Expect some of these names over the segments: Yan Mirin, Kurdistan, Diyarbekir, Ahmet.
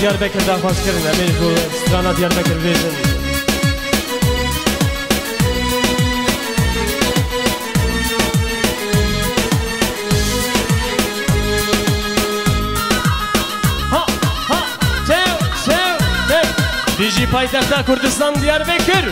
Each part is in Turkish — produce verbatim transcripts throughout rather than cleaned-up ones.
Diyarbekir'den hoş geldin. Mecbur strana Diyarbekir verdin. Ha ha sev sev sev. Diji paytakta Kurdistan Diyarbekir.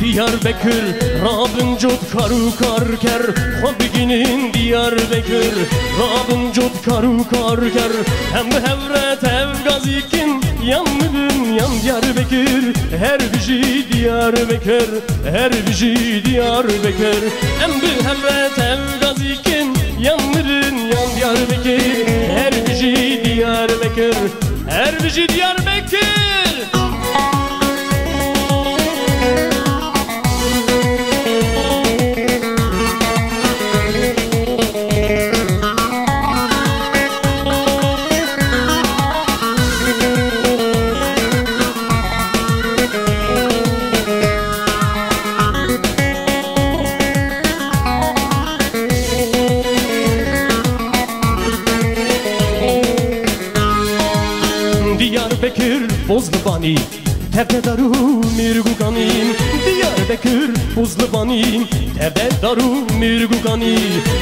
Diyarbekir, Rabın cod karu kar ker. Habiginin Diyarbekir, Rabın cod karu kar ker. Hem hevret ev gazikin, yan mirin yan Diyarbekir. Her biji Diyarbekir, her biji Diyarbekir. Hem hevret ev gazikin, yan mirin yan Diyarbekir. Her biji Diyarbekir, her biji Diyarbekir. Bozlubani, tebe daru mirguganim. Diyarbekir, Bozlubani, tebe daru mirgugani.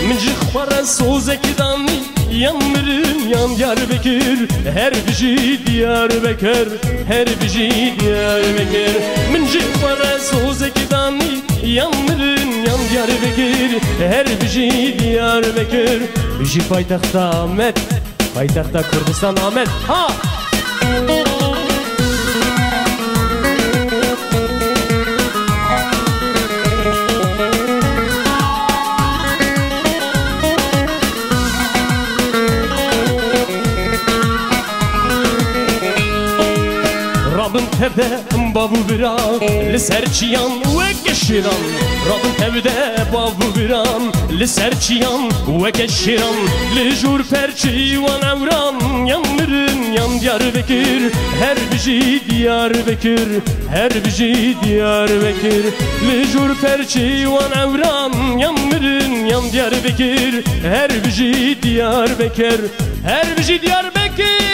Mıcıkpara sozeki dani, yan mirin yan Diyarbekir. Her biji Diyarbekir, her biji Diyarbekir. Mıcıkpara sozeki dani, yan mirin yan Diyarbekir. Her biji Diyarbekir. Biji paytakta Ahmet, paytakta Kurdistan Ahmet. Ha! Tevde babu biram, liserçiyan ve keşiram. Rabın tevde babu biram, liserçiyan ve keşiram. Lijur perçi ve nevran, yan mirin yan Diyarbekir. Her biji Diyarbekir, her biji Diyarbekir. Lijur perçi ve nevran, yan mirin yan Diyarbekir. Her biji Diyarbekir, her biji Diyarbekir.